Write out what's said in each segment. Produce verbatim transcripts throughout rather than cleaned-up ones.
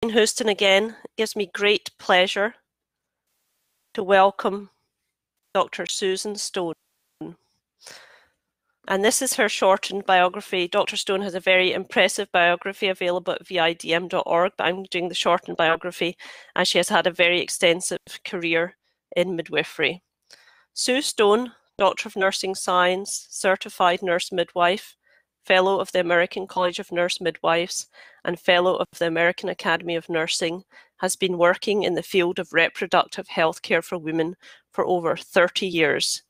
In Houston again, it gives me great pleasure to welcome Doctor Susan Stone. And this is her shortened biography. Doctor Stone has a very impressive biography available at V I D M dot org, but I'm doing the shortened biography, and she has had a very extensive career in midwifery. Sue Stone, Doctor of Nursing Science, Certified Nurse Midwife, Fellow of the American College of Nurse Midwives, and Fellow of the American Academy of Nursing, has been working in the field of reproductive health care for women for over thirty years.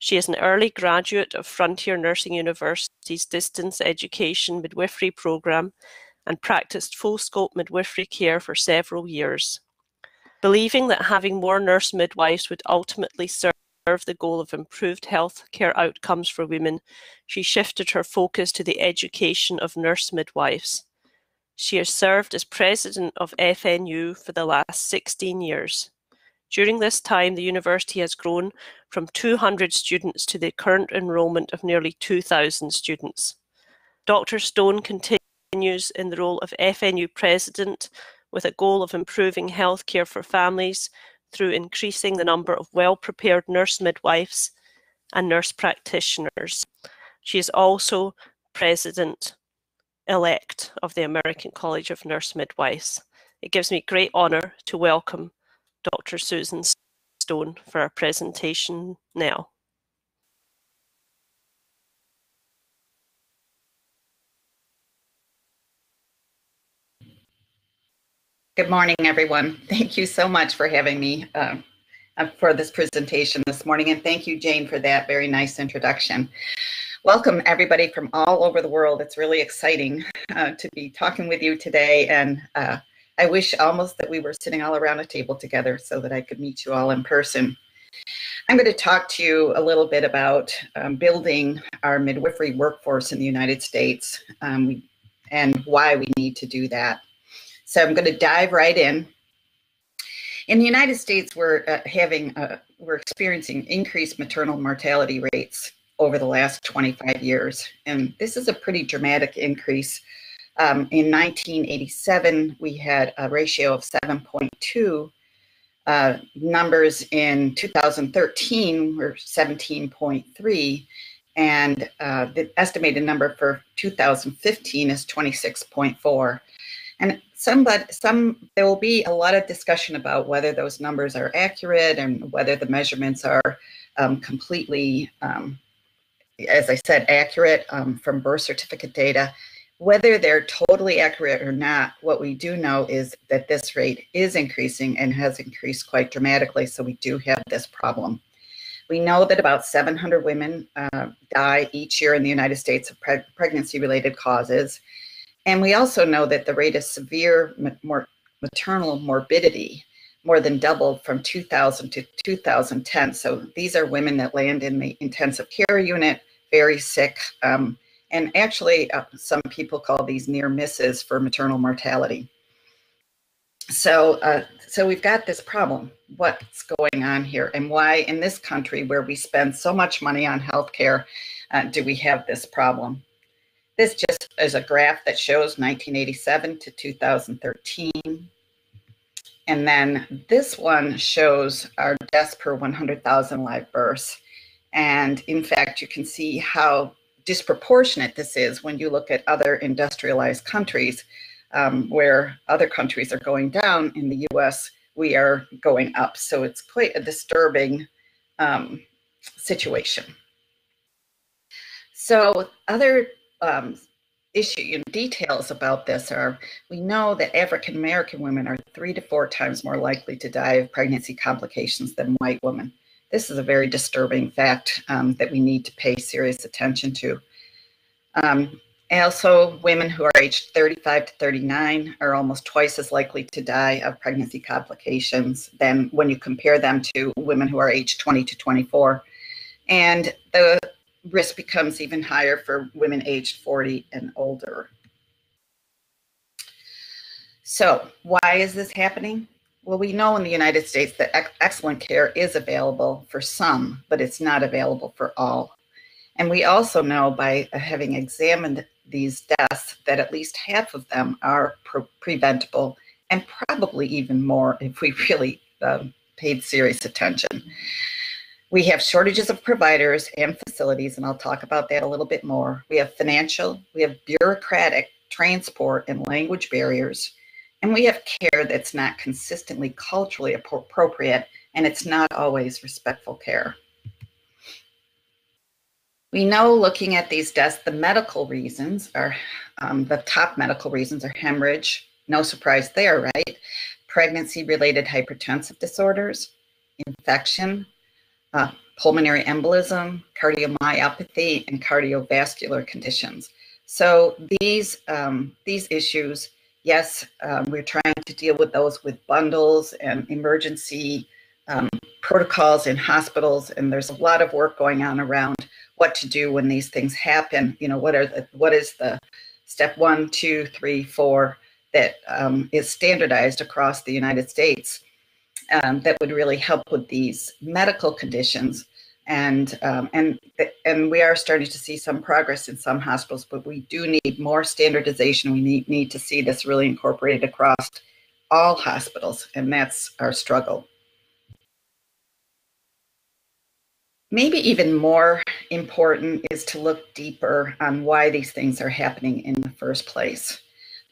She is an early graduate of Frontier Nursing University's Distance Education Midwifery Program and practiced full-scope midwifery care for several years. Believing that having more nurse midwives would ultimately serve the goal of improved health care outcomes for women, she shifted her focus to the education of nurse midwives. She has served as president of F N U for the last sixteen years. During this time, the university has grown from two hundred students to the current enrollment of nearly two thousand students. Doctor Stone continues in the role of F N U president with a goal of improving health care for families through increasing the number of well-prepared nurse midwives and nurse practitioners. She is also president-elect of the American College of Nurse Midwives. It gives me great honour to welcome Doctor Susan Stone for our presentation now. Good morning, everyone. Thank you so much for having me uh, for this presentation this morning, and thank you, Jane, for that very nice introduction. Welcome, everybody from all over the world. It's really exciting uh, to be talking with you today, and uh, I wish almost that we were sitting all around a table together so that I could meet you all in person. I'm going to talk to you a little bit about um, building our midwifery workforce in the United States um, and why we need to do that. So I'm going to dive right in. In the United States, we're uh, having uh, we're experiencing increased maternal mortality rates over the last twenty-five years, and this is a pretty dramatic increase. Um, in nineteen eighty-seven, we had a ratio of seven point two. Uh, numbers in two thousand thirteen were seventeen point three, and uh, the estimated number for two thousand fifteen is twenty-six point four. And some, but some, there will be a lot of discussion about whether those numbers are accurate and whether the measurements are um, completely, um, as I said, accurate um, from birth certificate data. Whether they're totally accurate or not, what we do know is that this rate is increasing and has increased quite dramatically, so we do have this problem. We know that about seven hundred women uh, die each year in the United States of pre pregnancy-related causes, and we also know that the rate of severe maternal morbidity more than doubled from two thousand to two thousand ten. So these are women that land in the intensive care unit, very sick, um, and actually uh, some people call these near misses for maternal mortality. So, uh, so we've got this problem. What's going on here, and why in this country where we spend so much money on healthcare uh, do we have this problem? This just is a graph that shows nineteen eighty-seven to two thousand thirteen. And then this one shows our deaths per one hundred thousand live births. And in fact, you can see how disproportionate this is when you look at other industrialized countries um, where other countries are going down. In the U S, we are going up. So it's quite a disturbing um, situation. So other Um, issue, you know, details about this are, we know that African American women are three to four times more likely to die of pregnancy complications than white women. This is a very disturbing fact um, that we need to pay serious attention to. Um, also, women who are aged thirty-five to thirty-nine are almost twice as likely to die of pregnancy complications than when you compare them to women who are aged twenty to twenty-four. And the risk becomes even higher for women aged forty and older. So why is this happening? Well, we know in the United States that ex excellent care is available for some, but it's not available for all. And we also know by having examined these deaths that at least half of them are pre preventable and probably even more if we really uh, paid serious attention. We have shortages of providers and facilities, and I'll talk about that a little bit more. We have financial, we have bureaucratic, transport and language barriers, and we have care that's not consistently culturally appropriate, and it's not always respectful care. We know, looking at these deaths, the medical reasons are, um, the top medical reasons are hemorrhage, no surprise there, right? Pregnancy-related hypertensive disorders, infection, uh, pulmonary embolism, cardiomyopathy, and cardiovascular conditions. So these, um, these issues, yes, um, we're trying to deal with those with bundles and emergency um, protocols in hospitals, and there's a lot of work going on around what to do when these things happen. You know, what are the, what is the step one, two, three, four that um, is standardized across the United States um, that would really help with these medical conditions. And, um, and, and we are starting to see some progress in some hospitals, but we do need more standardization. We need, need to see this really incorporated across all hospitals, and that's our struggle. Maybe even more important is to look deeper on why these things are happening in the first place.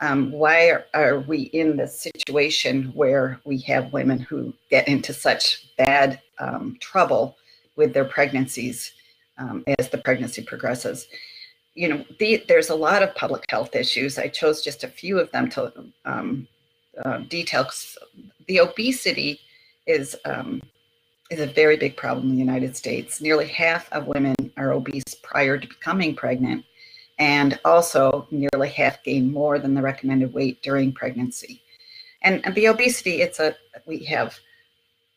Um, why are, are we in this situation where we have women who get into such bad um, trouble with their pregnancies um, as the pregnancy progresses? You know, the, there's a lot of public health issues. I chose just a few of them to um, uh, detail. The obesity is, um, is a very big problem in the United States. Nearly half of women are obese prior to becoming pregnant, and also nearly half gain more than the recommended weight during pregnancy. And, and the obesity, it's a, we have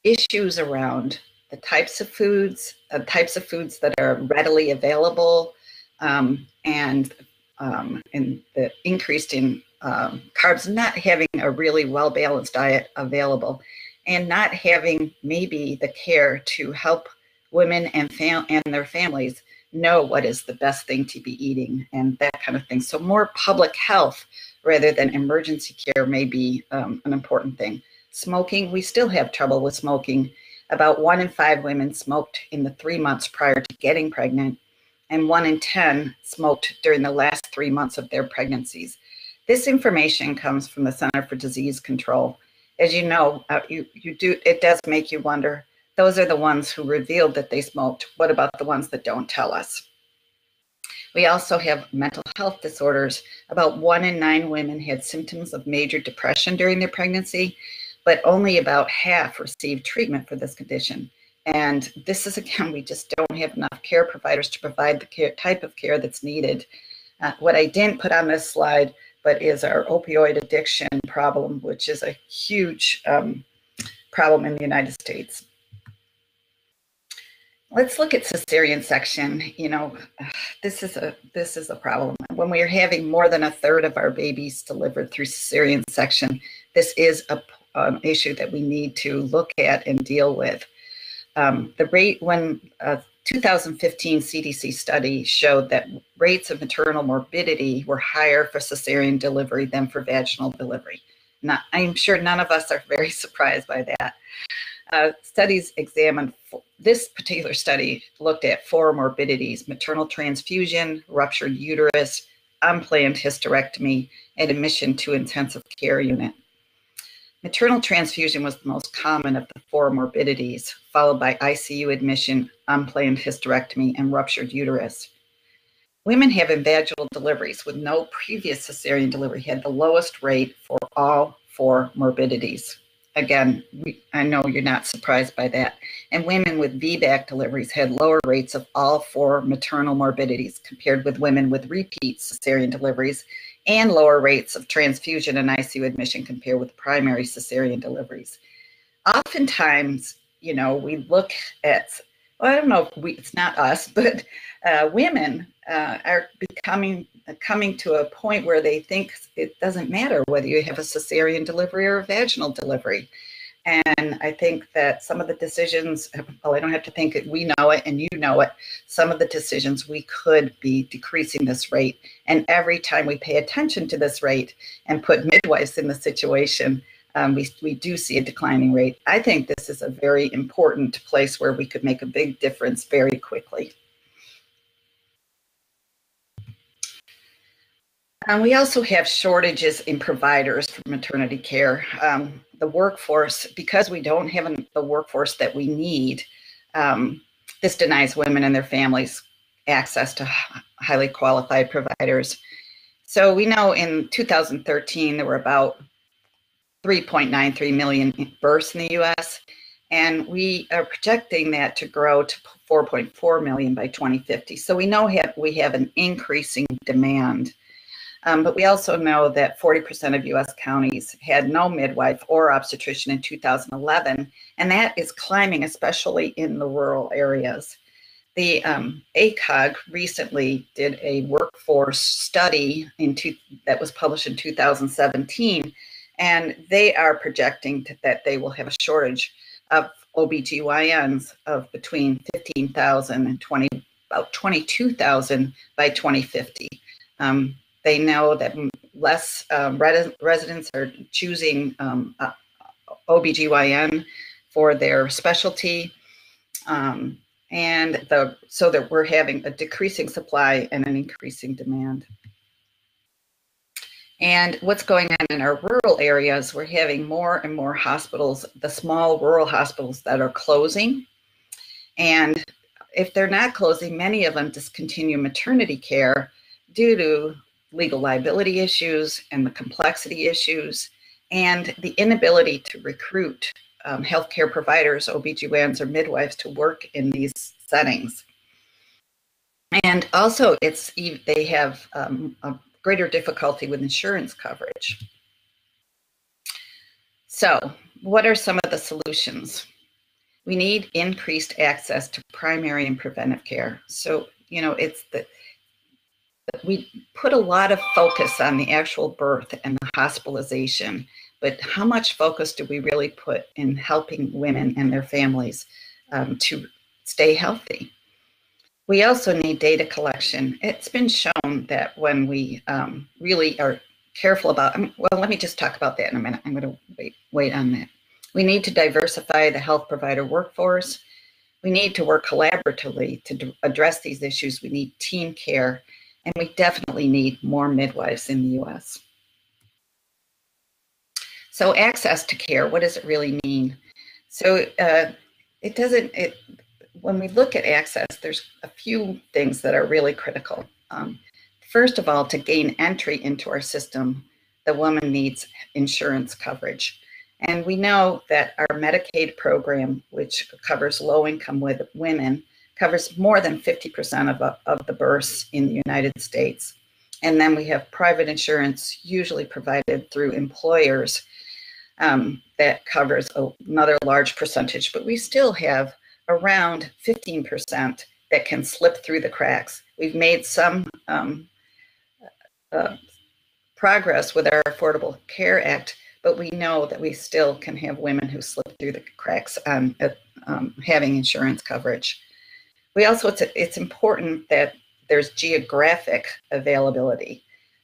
issues around the types of foods, uh, types of foods that are readily available, um, and, um, and the increased in um, carbs, not having a really well-balanced diet available, and not having maybe the care to help women and, fam and their families know what is the best thing to be eating and that kind of thing. So more public health rather than emergency care may be um, an important thing. Smoking, we still have trouble with smoking. About one in five women smoked in the three months prior to getting pregnant, and one in ten smoked during the last three months of their pregnancies. This information comes from the Center for Disease Control. As you know, uh, you, you do, it does make you wonder, those are the ones who revealed that they smoked. What about the ones that don't tell us? We also have mental health disorders. About one in nine women had symptoms of major depression during their pregnancy, but only about half received treatment for this condition. And this is, again, we just don't have enough care providers to provide the care, type of care that's needed. Uh, what I didn't put on this slide, but is our opioid addiction problem, which is a huge um, problem in the United States. Let's look at cesarean section. You know, this is a this is a problem. When we are having more than a third of our babies delivered through cesarean section, this is a Um, issue that we need to look at and deal with. Um, the rate when a two thousand fifteen C D C study showed that rates of maternal morbidity were higher for cesarean delivery than for vaginal delivery. Not, I'm sure none of us are very surprised by that. Uh, studies examined, this particular study looked at four morbidities: maternal transfusion, ruptured uterus, unplanned hysterectomy, and admission to intensive care unit. Maternal transfusion was the most common of the four morbidities, followed by I C U admission, unplanned hysterectomy, and ruptured uterus. Women having vaginal deliveries with no previous cesarean delivery had the lowest rate for all four morbidities. Again, we, I know you're not surprised by that. And women with V BAC deliveries had lower rates of all four maternal morbidities compared with women with repeat cesarean deliveries, and lower rates of transfusion and I C U admission compared with primary cesarean deliveries. Oftentimes, you know, we look at, well, I don't know if we, it's not us, but uh, women uh, are becoming, uh, coming to a point where they think it doesn't matter whether you have a cesarean delivery or a vaginal delivery. And I think that some of the decisions, well, I don't have to think it, we know it and you know it, some of the decisions we could be decreasing this rate. And every time we pay attention to this rate and put midwives in the situation, Um, we, we do see a declining rate. I think this is a very important place where we could make a big difference very quickly. And we also have shortages in providers for maternity care. Um, the workforce, because we don't have an, the workforce that we need, um, this denies women and their families access to highly qualified providers. So we know in two thousand thirteen, there were about three point nine three million births in the U S, and we are projecting that to grow to four point four million by twenty fifty. So we know have, we have an increasing demand, um, but we also know that forty percent of U S counties had no midwife or obstetrician in two thousand eleven, and that is climbing, especially in the rural areas. The um, A C O G recently did a workforce study in two, that was published in two thousand seventeen, and they are projecting that they will have a shortage of O B G Y Ns of between fifteen thousand and twenty, about twenty-two thousand by twenty fifty. Um, they know that less um, res residents are choosing um, uh, O B G Y N for their specialty. Um, And the, so that we're having a decreasing supply and an increasing demand. And what's going on in our rural areas, we're having more and more hospitals, the small rural hospitals that are closing. And if they're not closing, many of them discontinue maternity care due to legal liability issues and the complexity issues and the inability to recruit Um, healthcare providers, O B G Y Ns or midwives to work in these settings. And also it's, they have um, a greater difficulty with insurance coverage. So what are some of the solutions? We need increased access to primary and preventive care. So, you know, it's the, we put a lot of focus on the actual birth and the hospitalization, but how much focus do we really put in helping women and their families um, to stay healthy? We also need data collection. It's been shown that when we um, really are careful about, well, let me just talk about that in a minute. I'm going to wait, wait on that. We need to diversify the health provider workforce. We need to work collaboratively to address these issues. We need team care, and we definitely need more midwives in the U S. So access to care, what does it really mean? So uh, it doesn't, it, when we look at access, there's a few things that are really critical. Um, first of all, to gain entry into our system, the woman needs insurance coverage. And we know that our Medicaid program, which covers low-income women, covers more than fifty percent of, of the births in the United States. And then we have private insurance, usually provided through employers, Um, that covers another large percentage, but we still have around fifteen percent that can slip through the cracks. We've made some um, uh, progress with our Affordable Care Act, but we know that we still can have women who slip through the cracks on um, um, having insurance coverage. We also, it's, it's important that there's geographic availability.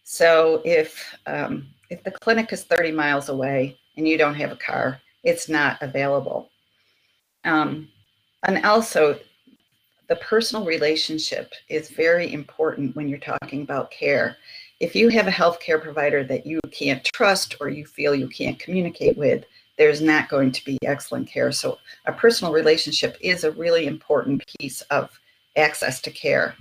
So if, um, if the clinic is thirty miles away, and you don't have a car, it's not available. Um, and also, the personal relationship is very important when you're talking about care. If you have a healthcare provider that you can't trust or you feel you can't communicate with, there's not going to be excellent care. So a personal relationship is a really important piece of access to care.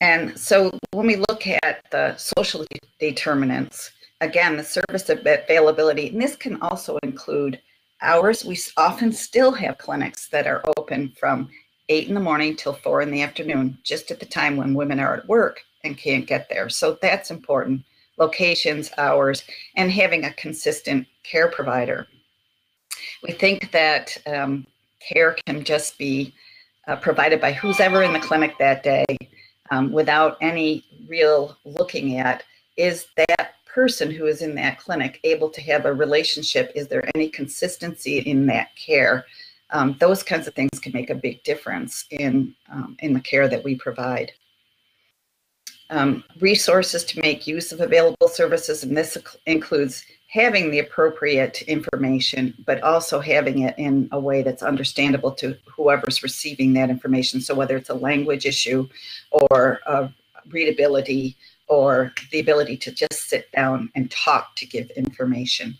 And so when we look at the social determinants, again, the service availability, and this can also include hours. We often still have clinics that are open from eight in the morning till four in the afternoon, just at the time when women are at work and can't get there. So that's important, locations, hours, and having a consistent care provider. We think that um, care can just be uh, provided by who's ever in the clinic that day um, without any real looking at, is that person who is in that clinic able to have a relationship? Is there any consistency in that care? Um, those kinds of things can make a big difference in, um, in the care that we provide. Um, resources to make use of available services, and this includes having the appropriate information, but also having it in a way that's understandable to whoever's receiving that information. So whether it's a language issue or uh, readability or the ability to just sit down and talk to give information.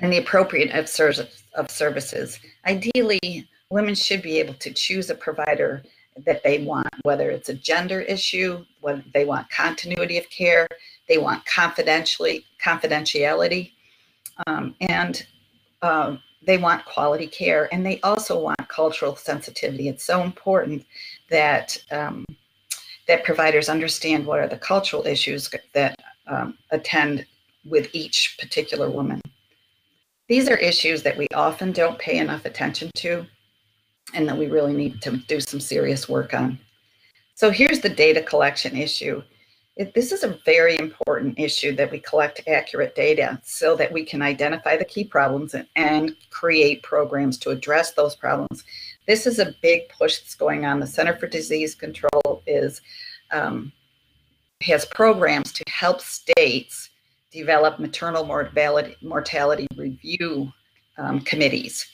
And the appropriate of, ser of services. Ideally, women should be able to choose a provider that they want, whether it's a gender issue, whether they want continuity of care, they want confidentially, confidentiality, um, and uh, they want quality care, and they also want cultural sensitivity. It's so important that um, that providers understand what are the cultural issues that um, attend with each particular woman. These are issues that we often don't pay enough attention to and that we really need to do some serious work on. So here's the data collection issue. It, this is a very important issue that we collect accurate data so that we can identify the key problems and, and create programs to address those problems. This is a big push that's going on. The Center for Disease Control is, um, has programs to help states develop maternal mortality, mortality review um, committees.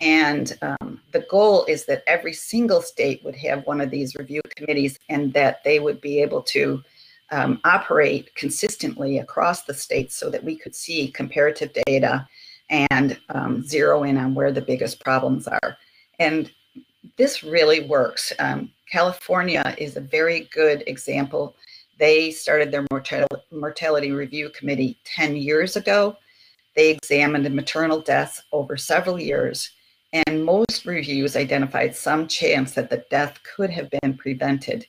And um, the goal is that every single state would have one of these review committees and that they would be able to um, operate consistently across the states so that we could see comparative data and um, zero in on where the biggest problems are. And this really works. Um, California is a very good example. They started their mortality review committee ten years ago. They examined the maternal deaths over several years, and most reviews identified some chance that the death could have been prevented.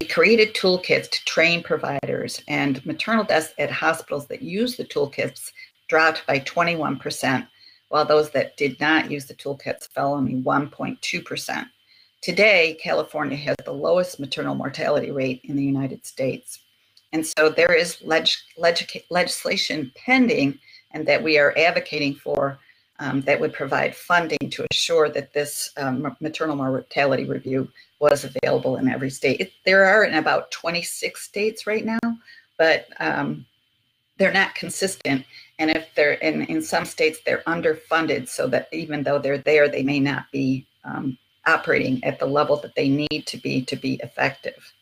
They created toolkits to train providers, and maternal deaths at hospitals that used the toolkits dropped by twenty-one percent, while those that did not use the toolkits fell only one point two percent. Today, California has the lowest maternal mortality rate in the United States. And so there is leg leg legislation pending and that we are advocating for um, that would provide funding to assure that this um, maternal mortality review was available in every state. It, there are in about twenty-six states right now, but um, they're not consistent. And if they're in, in some states, they're underfunded so that even though they're there, they may not be um, operating at the level that they need to be to be effective.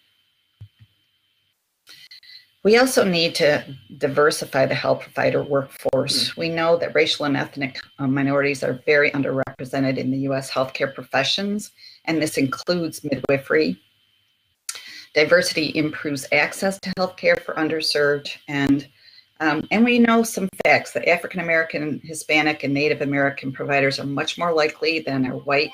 We also need to diversify the health provider workforce. We know that racial and ethnic minorities are very underrepresented in the U S healthcare professions, and this includes midwifery. Diversity improves access to healthcare for underserved, and, um, and we know some facts that African American, Hispanic, and Native American providers are much more likely than our white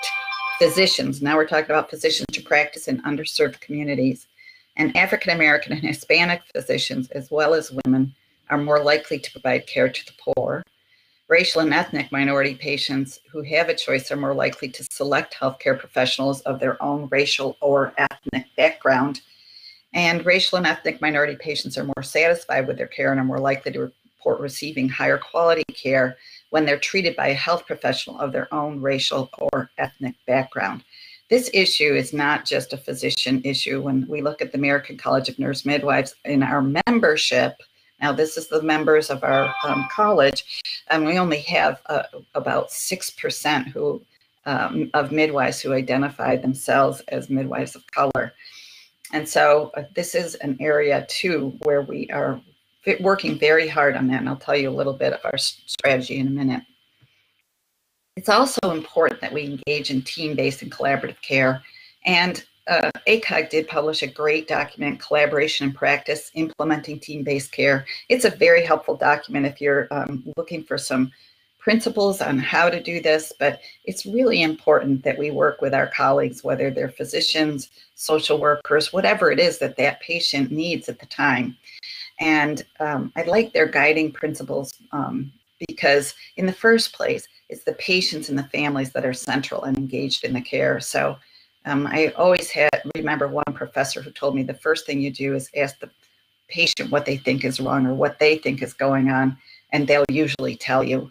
physicians. Now we're talking about physicians to practice in underserved communities. And African American and Hispanic physicians, as well as women, are more likely to provide care to the poor. Racial and ethnic minority patients who have a choice are more likely to select healthcare professionals of their own racial or ethnic background. And racial and ethnic minority patients are more satisfied with their care and are more likely to report receiving higher quality care when they're treated by a health professional of their own racial or ethnic background. This issue is not just a physician issue. When we look at the American College of Nurse Midwives in our membership, now this is the members of our um, college, and we only have uh, about six percent who um, of midwives who identify themselves as midwives of color. And so uh, this is an area too where we are working very hard on that, and I'll tell you a little bit of our strategy in a minute. It's also important that we engage in team-based and collaborative care. And uh, A C O G did publish a great document, Collaboration and Practice, Implementing Team-Based Care. It's a very helpful document if you're um, looking for some principles on how to do this, but it's really important that we work with our colleagues, whether they're physicians, social workers, whatever it is that that patient needs at the time. And um, I like their guiding principles um, because in the first place, it's the patients and the families that are central and engaged in the care. So um, I always had remember one professor who told me the first thing you do is ask the patient what they think is wrong or what they think is going on, and they'll usually tell you.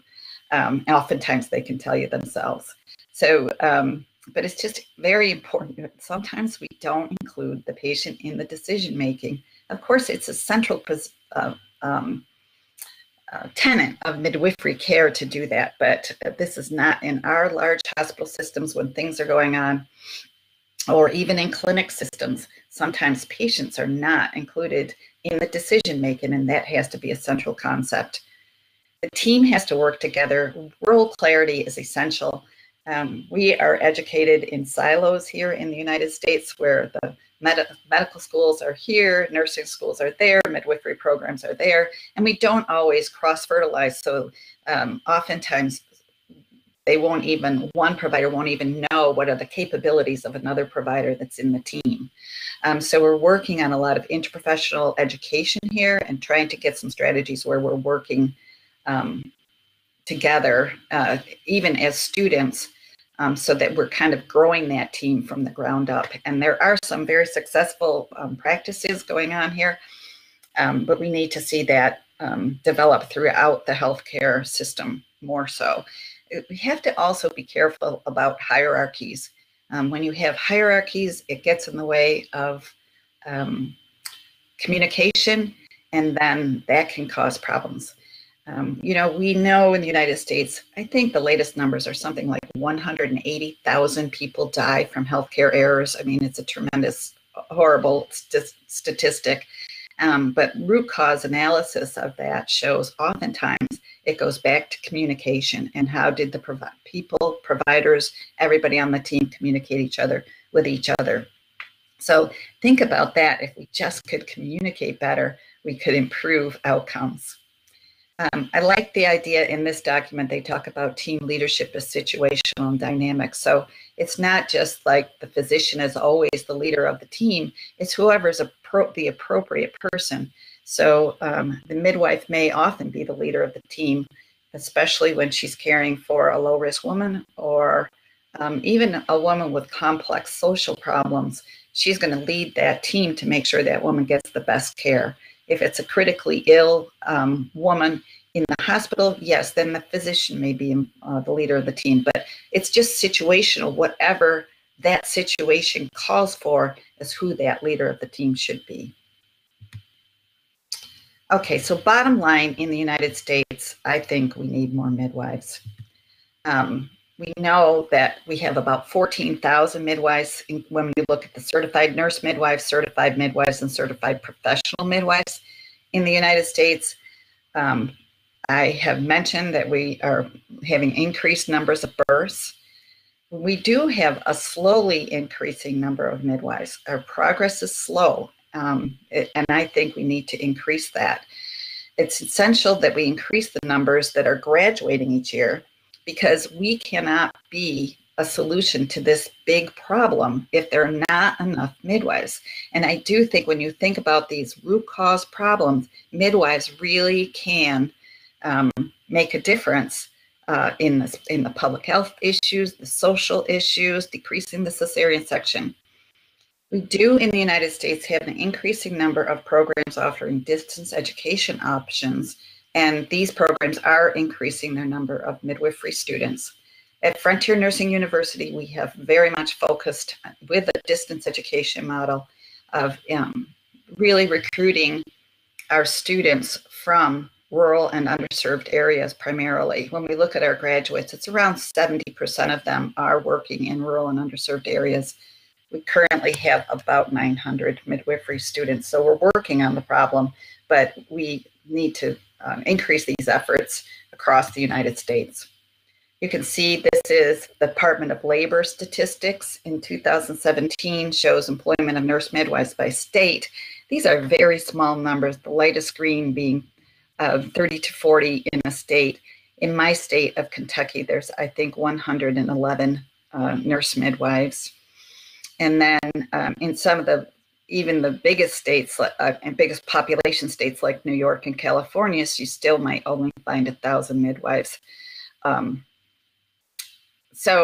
Um, and oftentimes they can tell you themselves. So, um, but it's just very important. Sometimes we don't include the patient in the decision making. Of course, it's a central uh, um, uh, tenet of midwifery care to do that, but this is not in our large hospital systems when things are going on, or even in clinic systems. Sometimes patients are not included in the decision making, and that has to be a central concept. The team has to work together. Role clarity is essential. Um, we are educated in silos here in the United States, where the med medical schools are here, nursing schools are there, midwifery programs are there, and we don't always cross-fertilize. So um, oftentimes they won't even, one provider won't even know what are the capabilities of another provider that's in the team. Um, so we're working on a lot of interprofessional education here and trying to get some strategies where we're working um, together, uh, even as students, um, so that we're kind of growing that team from the ground up. And there are some very successful um, practices going on here, um, but we need to see that um, develop throughout the healthcare system more so. We have to also be careful about hierarchies. Um, when you have hierarchies, it gets in the way of um, communication, and then that can cause problems. Um, you know, we know in the United States, I think the latest numbers are something like one hundred eighty thousand people die from healthcare errors. I mean, it's a tremendous, horrible st statistic. Um, but root cause analysis of that shows oftentimes it goes back to communication and how did the provi people, providers, everybody on the team communicate each other with each other. So think about that. If we just could communicate better, we could improve outcomes. Um, I like the idea in this document, they talk about team leadership as situational and dynamic. So it's not just like the physician is always the leader of the team, it's whoever is appro- the appropriate person. So um, the midwife may often be the leader of the team, especially when she's caring for a low-risk woman or um, even a woman with complex social problems. She's going to lead that team to make sure that woman gets the best care. If it's a critically ill um, woman in the hospital, yes, then the physician may be uh, the leader of the team, but it's just situational. Whatever that situation calls for is who that leader of the team should be. Okay, so bottom line, in the United States, I think we need more midwives. Um, we know that we have about fourteen thousand midwives when we look at the certified nurse midwives, certified midwives, and certified professional midwives in the United States. Um, I have mentioned that we are having increased numbers of births. We do have a slowly increasing number of midwives. Our progress is slow, um, and I think we need to increase that. It's essential that we increase the numbers that are graduating each year, because we cannot be a solution to this big problem if there are not enough midwives. And I do think when you think about these root cause problems, midwives really can um, make a difference uh, in, this, in the public health issues, the social issues, decreasing the cesarean section. We do in the United States have an increasing number of programs offering distance education options, and these programs are increasing their number of midwifery students. At Frontier Nursing University, we have very much focused with a distance education model of um, really recruiting our students from rural and underserved areas primarily. When we look at our graduates, it's around seventy percent of them are working in rural and underserved areas. We currently have about nine hundred midwifery students, so we're working on the problem, but we need to Um, increase these efforts across the United States. You can see this is the Department of Labor statistics in two thousand seventeen shows employment of nurse midwives by state. These are very small numbers, the lightest green being uh, thirty to forty in a state. In my state of Kentucky, there's, I think, one hundred eleven uh, nurse midwives. And then um, in some of the even the biggest states uh, and biggest population states like New York and California, so you still might only find a thousand midwives. Um, so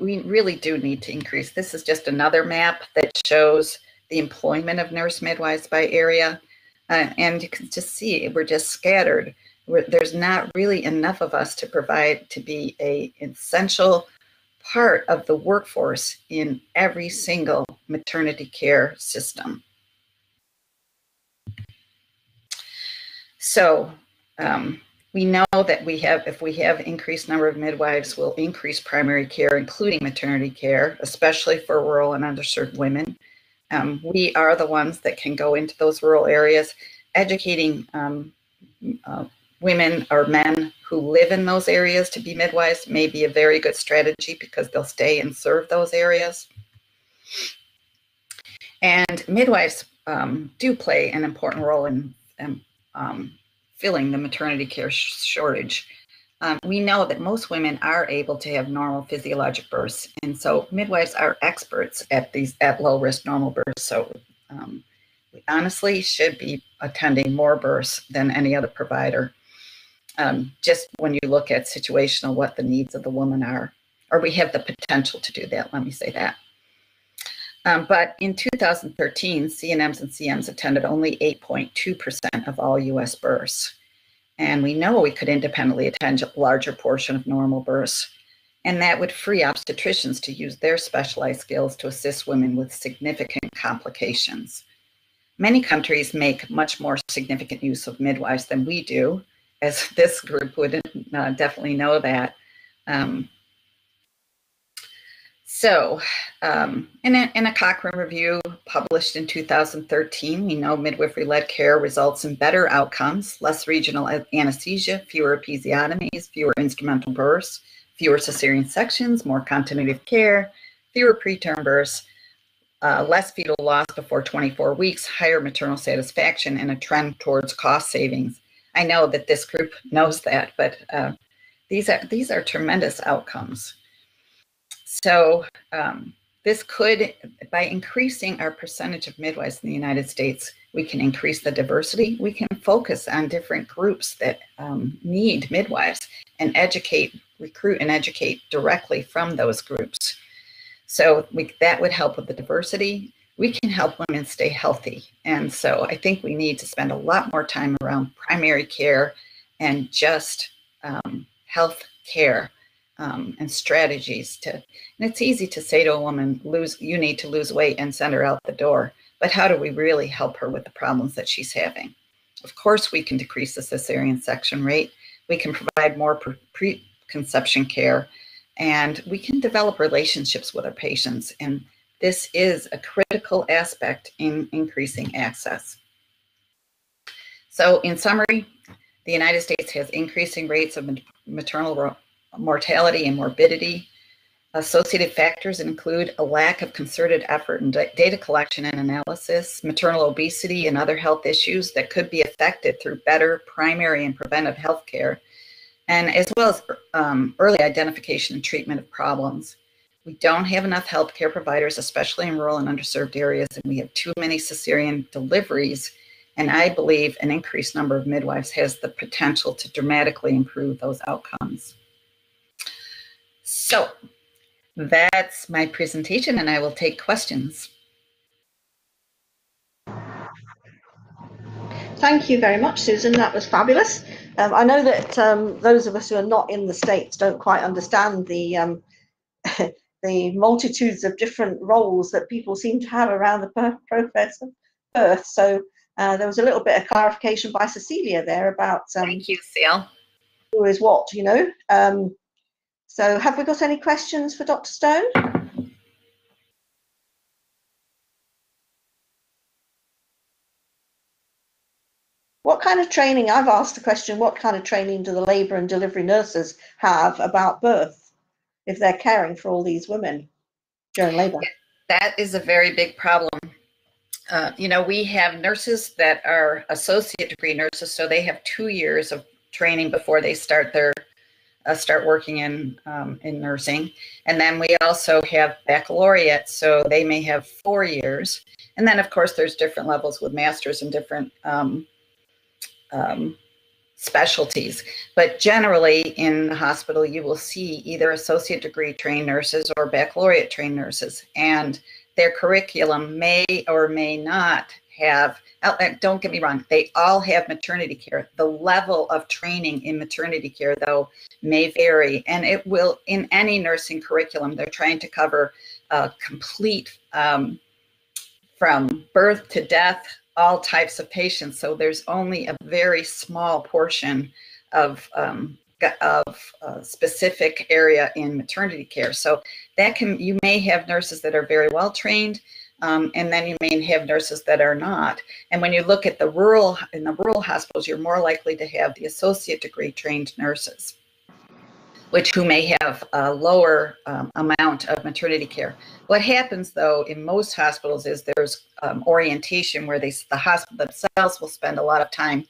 we really do need to increase. This is just another map that shows the employment of nurse midwives by area. Uh, and you can just see we're just scattered. We're, there's not really enough of us to provide to be a essential part of the workforce in every single maternity care system. So um, We know that we have, if we have increased number of midwives, we'll increase primary care, including maternity care, especially for rural and underserved women. Um, we are the ones that can go into those rural areas, educating um, uh, women or men who live in those areas to be midwives may be a very good strategy because they'll stay and serve those areas. And midwives um, do play an important role in, in um, filling the maternity care sh shortage. Um, we know that most women are able to have normal physiologic births, and so midwives are experts at these at low-risk normal births. So um, we honestly should be attending more births than any other provider. Um, just when you look at situational, what the needs of the woman are, or we have the potential to do that. Let me say that. Um, but in two thousand thirteen, C N Ms and C Ms attended only eight point two percent of all U S births. And we know we could independently attend a larger portion of normal births. And that would free obstetricians to use their specialized skills to assist women with significant complications. Many countries make much more significant use of midwives than we do, as this group would uh, definitely know that. Um, So um, in, a, in a Cochrane review published in two thousand thirteen, we know midwifery-led care results in better outcomes, less regional anesthesia, fewer episiotomies, fewer instrumental births, fewer cesarean sections, more continuity of care, fewer preterm births, uh, less fetal loss before twenty-four weeks, higher maternal satisfaction, and a trend towards cost savings. I know that this group knows that, but uh, these are, these are tremendous outcomes. So um, this could, by increasing our percentage of midwives in the United States, we can increase the diversity. We can focus on different groups that um, need midwives and educate, recruit and educate directly from those groups. So we, that would help with the diversity. We can help women stay healthy. And so I think we need to spend a lot more time around primary care and just um, health care. Um, and strategies to, and it's easy to say to a woman, lose, you need to lose weight and send her out the door, but how do we really help her with the problems that she's having? Of course, we can decrease the cesarean section rate. We can provide more preconception care, and we can develop relationships with our patients. And this is a critical aspect in increasing access. So in summary, the United States has increasing rates of maternal mortality and morbidity. Associated factors include a lack of concerted effort in data collection and analysis, maternal obesity, and other health issues that could be affected through better primary and preventive health care, and as well as um, early identification and treatment of problems. We don't have enough health care providers, especially in rural and underserved areas, and we have too many cesarean deliveries, and I believe an increased number of midwives has the potential to dramatically improve those outcomes. So that's my presentation, and I will take questions. Thank you very much, Susan. That was fabulous. Um, I know that um, those of us who are not in the States don't quite understand the, um, the multitudes of different roles that people seem to have around the process of birth. So uh, there was a little bit of clarification by Cecilia there about um, Thank you, Cecile. Who is what, you know. Um, So have we got any questions for Doctor Stone? What kind of training, I've asked the question, what kind of training do the labour and delivery nurses have about birth if they're caring for all these women during labour? That is a very big problem. Uh, you know, we have nurses that are associate degree nurses, so they have two years of training before they start their Uh, start working in um, in nursing, and then we also have baccalaureate, so they may have four years, and then of course there's different levels with masters and different um, um, specialties. But generally in the hospital, you will see either associate degree trained nurses or baccalaureate trained nurses, and their curriculum may or may not have. Don't get me wrong, they all have maternity care. The level of training in maternity care, though, may vary, and it will in any nursing curriculum. They're trying to cover uh, complete um, from birth to death, all types of patients. So there's only a very small portion of um, of a specific area in maternity care. So that can, you may have nurses that are very well trained, um, and then you may have nurses that are not. And when you look at the rural, in the rural hospitals, you're more likely to have the associate degree trained nurses, which who may have a lower um, amount of maternity care. What happens though in most hospitals is there's um, orientation where they, the hospital themselves will spend a lot of time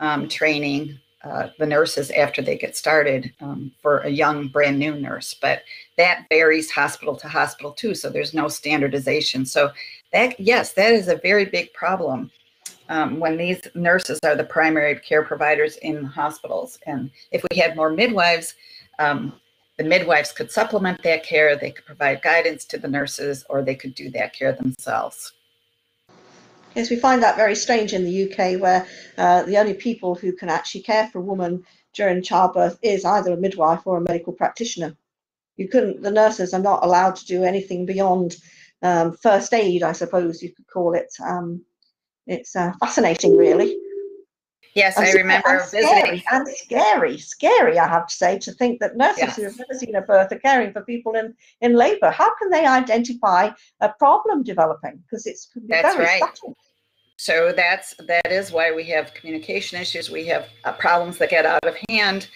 um, training Uh, the nurses after they get started um, for a young, brand new nurse. But that varies hospital to hospital too, so there's no standardization. So that, yes, that is a very big problem um, when these nurses are the primary care providers in hospitals. And if we had more midwives, um, the midwives could supplement that care, they could provide guidance to the nurses, or they could do that care themselves. Yes, we find that very strange in the U K, where uh, the only people who can actually care for a woman during childbirth is either a midwife or a medical practitioner. You couldn't, the nurses are not allowed to do anything beyond um, first aid, I suppose you could call it. Um, it's uh, fascinating, really. Yes, and I remember and visiting. Scary, and scary, scary, I have to say, to think that nurses yes. who have never seen a birth are caring for people in, in labour. How can they identify a problem developing? Because it's can be that's very right. subtle. So that's, that is why we have communication issues. We have uh, problems that get out of hand.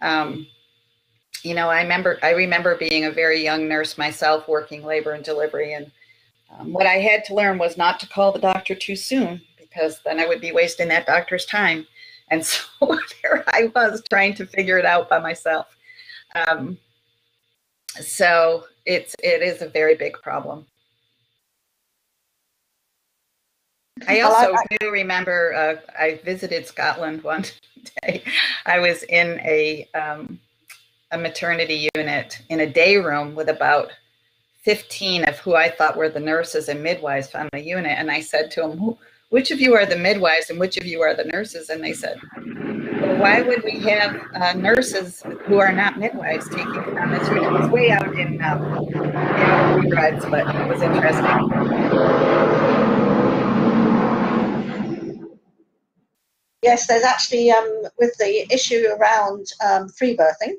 Um, you know, I remember, I remember being a very young nurse myself, working labour and delivery. And um, what I had to learn was not to call the doctor too soon, because then I would be wasting that doctor's time. And so there I was trying to figure it out by myself. Um, so it's, it is a very big problem. I also well, I, do remember uh, I visited Scotland one day. I was in a, um, a maternity unit in a day room with about fifteen of who I thought were the nurses and midwives on the unit. And I said to them, who, which of you are the midwives and which of you are the nurses? And they said, well, why would we have uh, nurses who are not midwives taking on this? It was way out in uh, in rides, but it was interesting. Yes, there's actually, um, with the issue around um, free birthing,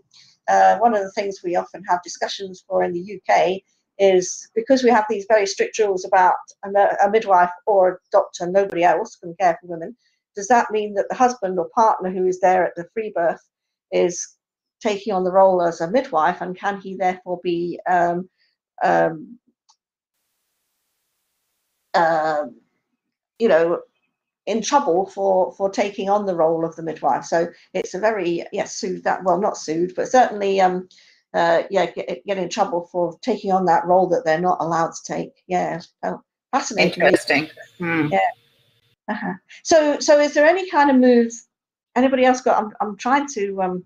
uh, one of the things we often have discussions for in the U K is because we have these very strict rules about a midwife or a doctor, nobody else can care for women, does that mean that the husband or partner who is there at the free birth is taking on the role as a midwife, and can he therefore be um, um, uh, you know, in trouble for for taking on the role of the midwife? So it's a very, yes, yeah, sued that, well, not sued, but certainly um Uh, yeah, get, get in trouble for taking on that role that they're not allowed to take. Yeah, oh, fascinating. Interesting. Mm. Yeah. Uh-huh. So, so is there any kind of move? Anybody else got? I'm, I'm trying to um,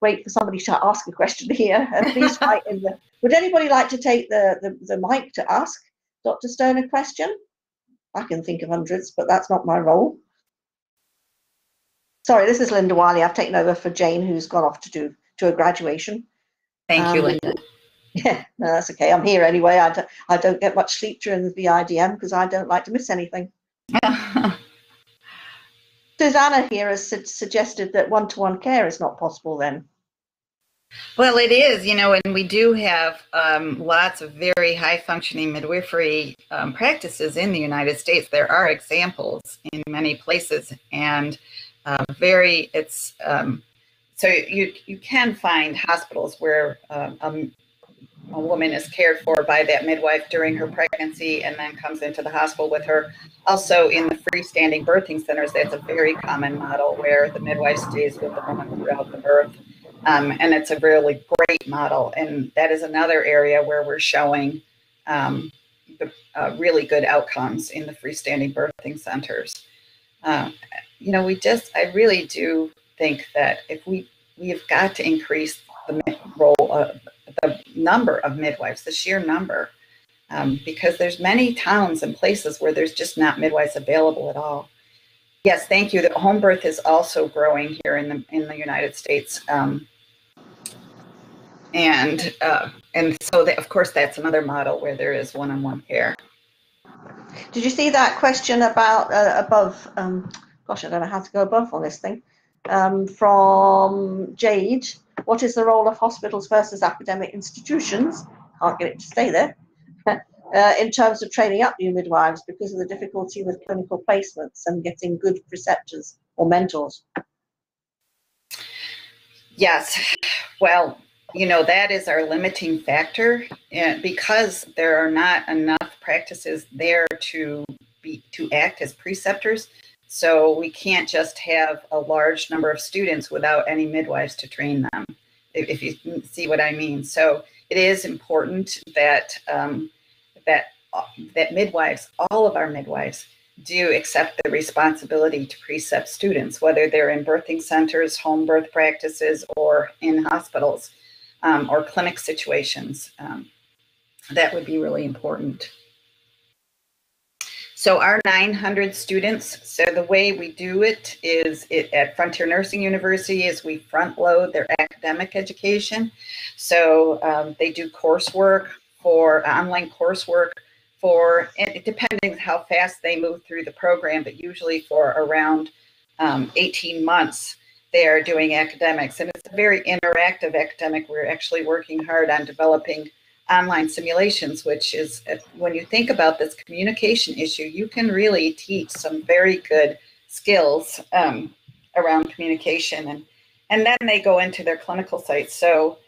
wait for somebody to ask a question here. At least right in the, would anybody like to take the, the the mic to ask Doctor Stone a question? I can think of hundreds, but that's not my role. Sorry, this is Linda Wiley. I've taken over for Jane, who's gone off to do to a graduation. Thank you, um, Linda. Yeah, no, that's okay. I'm here anyway. I don't, I don't get much sleep during the V I D M because I don't like to miss anything. Susanna here has su suggested that one-to-one care is not possible then. Well, it is, you know, and we do have um, lots of very high-functioning midwifery um, practices in the United States. There are examples in many places, and uh, very, it's... Um, So you, you can find hospitals where um, a, a woman is cared for by that midwife during her pregnancy and then comes into the hospital with her. Also in the freestanding birthing centers, that's a very common model where the midwife stays with the woman throughout the birth. Um, and it's a really great model. And that is another area where we're showing um, the, uh, really good outcomes in the freestanding birthing centers. Uh, you know, we just, I really do think that if we we have got to increase the role of the number of midwives, the sheer number, um, because there's many towns and places where there's just not midwives available at all. Yes, thank you. The home birth is also growing here in the in the United States, um, and uh, and so that, of course, that's another model where there is one-on-one care. Did you see that question about uh, above? Um, gosh, I don't know how to go above on this thing. um, from Jade, what is the role of hospitals versus academic institutions? Can't get it to stay there. Uh, in terms of training up new midwives because of the difficulty with clinical placements and getting good preceptors or mentors. Yes, well, you know, that is our limiting factor, and because there are not enough practices there to be to act as preceptors, so we can't just have a large number of students without any midwives to train them, if you see what I mean. So it is important that um, that that midwives, all of our midwives, do accept the responsibility to precept students, whether they're in birthing centers, home birth practices, or in hospitals, um, or clinic situations. Um, that would be really important. So our nine hundred students, so the way we do it is it, at Frontier Nursing University, is we front load their academic education. So um, they do coursework, for online coursework for, and depending on how fast they move through the program, but usually for around um, eighteen months, they are doing academics. And it's a very interactive academic. We're actually working hard on developing online simulations, which is, when you think about this communication issue, you can really teach some very good skills um, around communication. And, and then they go into their clinical sites. So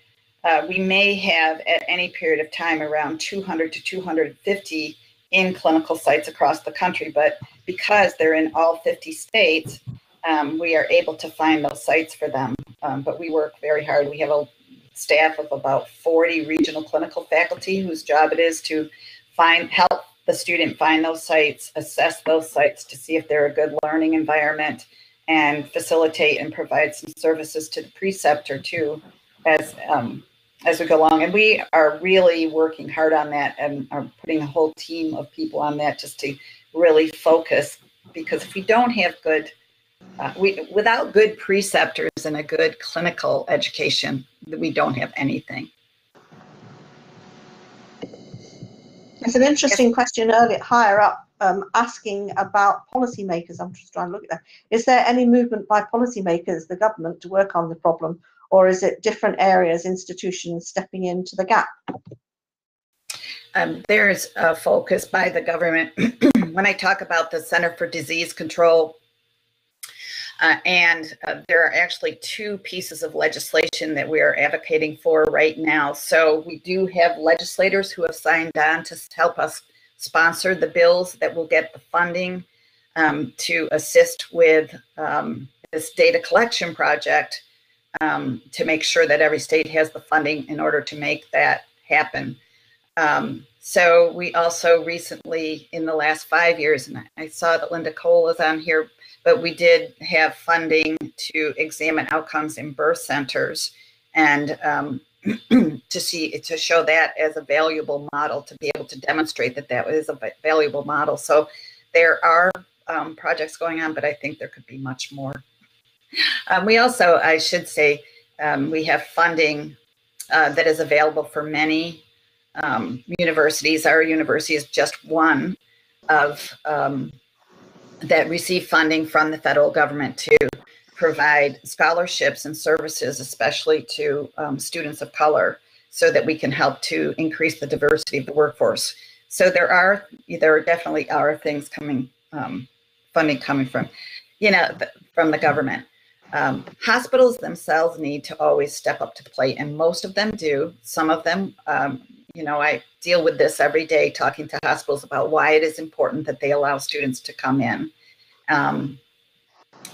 Uh, we may have at any period of time around two hundred to two hundred fifty in clinical sites across the country, but because they're in all fifty states, um, we are able to find those sites for them. Um, but we work very hard. We have a staff of about forty regional clinical faculty whose job it is to find, help the student find those sites, assess those sites to see if they're a good learning environment, and facilitate and provide some services to the preceptor too, as um, as we go along. And we are really working hard on that and are putting a whole team of people on that just to really focus, because if we don't have good, uh, we, without good preceptors and a good clinical education, we don't have anything. It's an interesting question earlier, higher up, um, asking about policymakers. I'm just trying to look at that. Is there any movement by policymakers, the government, to work on the problem? Or is it different areas, institutions stepping into the gap? Um, there's a focus by the government. When I talk about the Center for Disease Control, uh, and uh, there are actually two pieces of legislation that we are advocating for right now. So we do have legislators who have signed on to help us sponsor the bills that will get the funding um, to assist with um, this data collection project, Um, to make sure that every state has the funding in order to make that happen. Um, so we also recently, in the last five years, and I saw that Linda Cole is on here, but we did have funding to examine outcomes in birth centers and um, to see, to show that as a valuable model, to be able to demonstrate that that is a valuable model. So there are um, projects going on, but I think there could be much more. Um, we also, I should say, um, we have funding uh, that is available for many um, universities. Our university is just one of um, that receive funding from the federal government to provide scholarships and services, especially to um, students of color, so that we can help to increase the diversity of the workforce. So there are, there definitely are things coming, um, funding coming from, you know, the, from the government. Um, hospitals themselves need to always step up to the plate, and most of them do. Some of them, um, you know, I deal with this every day, talking to hospitals about why it is important that they allow students to come in um,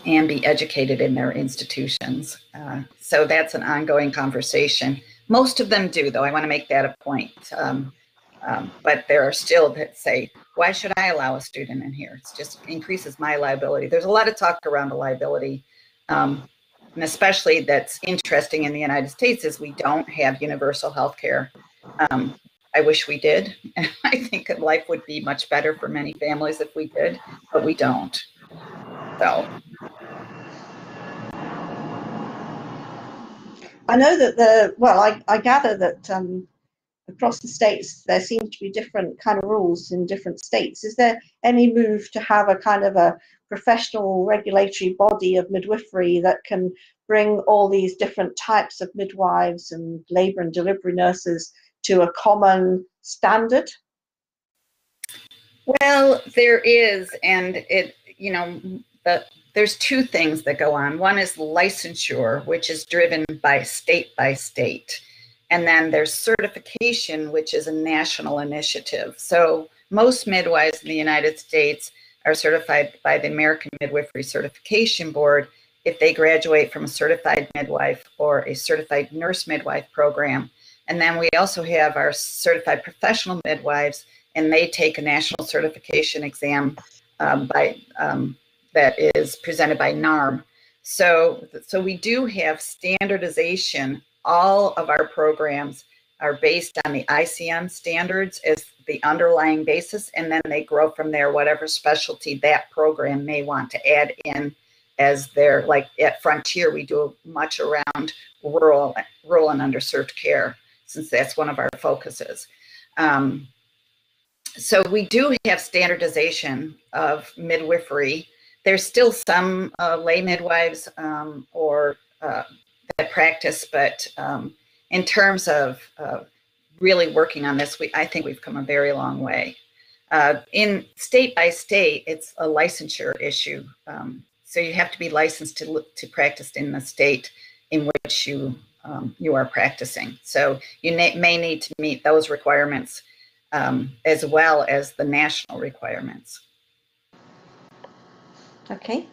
and be educated in their institutions. Uh, so that's an ongoing conversation. Most of them do, though. I want to make that a point. Um, um, but there are still that say, why should I allow a student in here? It just increases my liability. There's a lot of talk around the liability. Um, and especially that's interesting in the United States is we don't have universal health care. Um, I wish we did. And I think life would be much better for many families if we did, but we don't. So. I know that the, well, I, I gather that um, across the states, there seem to be different kind of rules in different states. Is there any move to have a kind of a professional regulatory body of midwifery that can bring all these different types of midwives and labor and delivery nurses to a common standard? Well, there is, and it, you know, the, there's two things that go on. One is licensure, which is driven by state by state. And then there's certification, which is a national initiative. So most midwives in the United States are certified by the American Midwifery Certification Board if they graduate from a certified midwife or a certified nurse midwife program. And then we also have our certified professional midwives, and they take a national certification exam um, by um, that is presented by NARM. So, so we do have standardization. All of our programs are based on the I C M standards as the underlying basis, and then they grow from there, whatever specialty that program may want to add in as their, like at Frontier, we do much around rural, rural and underserved care, since that's one of our focuses. Um, so we do have standardization of midwifery. There's still some uh, lay midwives um, or uh, that practice, but um, in terms of uh, really working on this, we I think we've come a very long way. Uh, in state by state, it's a licensure issue, um, so you have to be licensed to to practice in the state in which you um, you are practicing. So you may need to meet those requirements um, as well as the national requirements. Okay.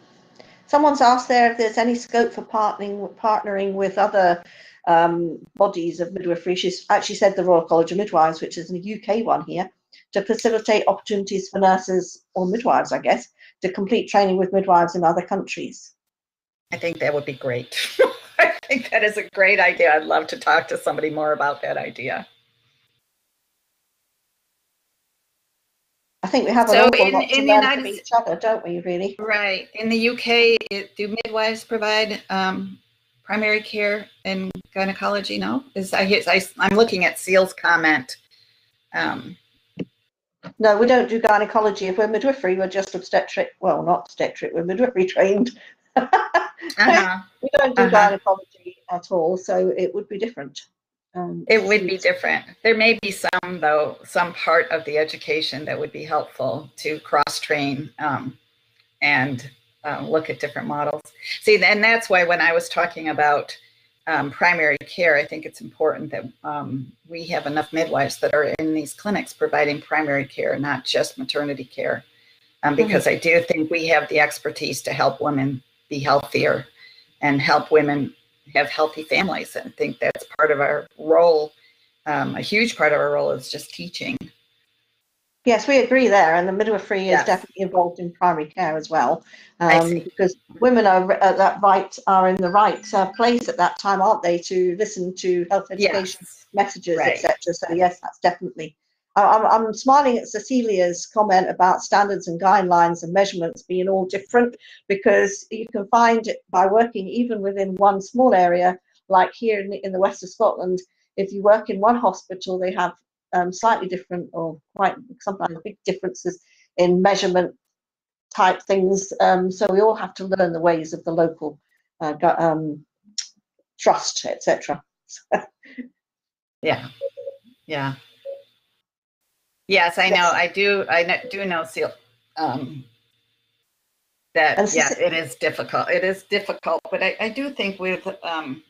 Someone's asked there if there's any scope for partnering, partnering with other um, bodies of midwifery. She's actually said the Royal College of Midwives, which is a U K one here, to facilitate opportunities for nurses or midwives, I guess, to complete training with midwives in other countries. I think that would be great. I think that is a great idea. I'd love to talk to somebody more about that idea. I think we have a lot to learn from each other, don't we, really? Right. In the U K, it, do midwives provide um, primary care in gynecology? No? Is I, I, I'm looking at Seal's comment. Um, no, we don't do gynecology. If we're midwifery, we're just obstetric. Well, not obstetric. We're midwifery trained. uh-huh. We don't do uh-huh. gynecology at all, so it would be different. Um, it would be different. There may be some, though, some part of the education that would be helpful to cross-train um, and uh, look at different models. See, and that's why when I was talking about um, primary care, I think it's important that um, we have enough midwives that are in these clinics providing primary care, not just maternity care, um, because mm-hmm. I do think we have the expertise to help women be healthier and help women have healthy families. And I think that's part of our role. Um, a huge part of our role is just teaching. Yes, we agree there. And the midwifery yes. is definitely involved in primary care as well. Um, because women are at that right, are in the right uh, place at that time, aren't they, to listen to health education yes. messages, right. et cetera. So yes, that's definitely. I'm, I'm smiling at Cecilia's comment about standards and guidelines and measurements being all different, because you can find it by working even within one small area, like here in the, in the west of Scotland. If you work in one hospital, they have um, slightly different or quite sometimes big differences in measurement type things. Um, so we all have to learn the ways of the local uh, um, trust, et cetera. yeah, yeah. Yes, I know. I do. I do know, Seal, um, that yeah, it is difficult. It is difficult, but I, I do think with um,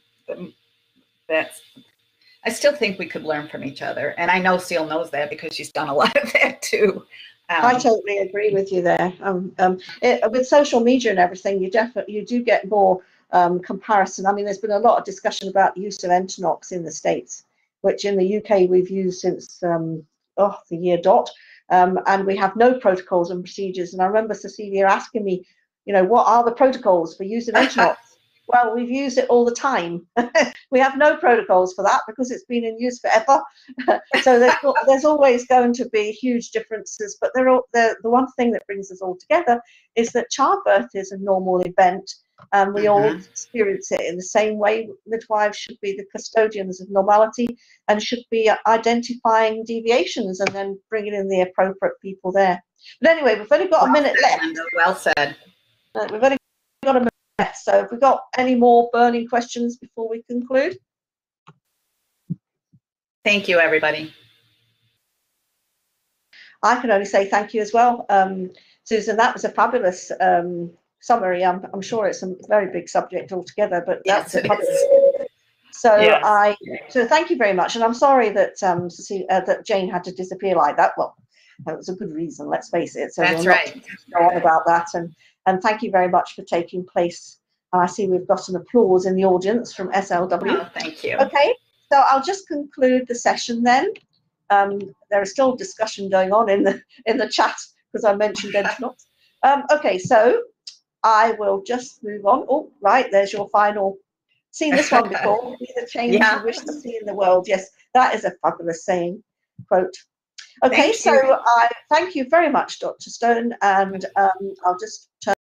that, I still think we could learn from each other, and I know Seal knows that because she's done a lot of that too. Um, I totally agree with you there. Um, um, it, with social media and everything, you definitely you do get more um, comparison. I mean, there's been a lot of discussion about the use of Entonox in the States, which in the U K we've used since. Um, Oh, the year dot, um, and we have no protocols and procedures. And I remember Cecilia asking me, you know, what are the protocols for using Entonox? Well, we've used it all the time. We have no protocols for that because it's been in use forever. So there's, there's always going to be huge differences. But they're all, they're, the one thing that brings us all together is that childbirth is a normal event. And we mm-hmm. all experience it in the same way. Midwives should be the custodians of normality and should be identifying deviations and then bringing in the appropriate people there. But anyway, we've only got well a minute said, left. Linda, well said. Uh, we've only got a minute. So have we got any more burning questions before we conclude? Thank you, everybody. I can only say thank you as well. Um, Susan, that was a fabulous um, summary. I'm, I'm sure it's a very big subject altogether, but yes, that's a fabulous. So yes. I so thank you very much. And I'm sorry that um, Cecilia, uh, that Jane had to disappear like that. Well, that was a good reason, let's face it. So that's we'll right. not go on about that. And And thank you very much for taking place. I see we've got an applause in the audience from S L W. Oh, thank you. Okay, so I'll just conclude the session then. Um, there is still discussion going on in the in the chat because I mentioned Entonox. Um, okay, so I will just move on. Oh, right, there's your final. Seen this one before? Be the change yeah. you wish to see in the world. Yes, that is a fabulous saying. Quote. Okay, thank so I thank you very much, Doctor Stone, and um, I'll just turn.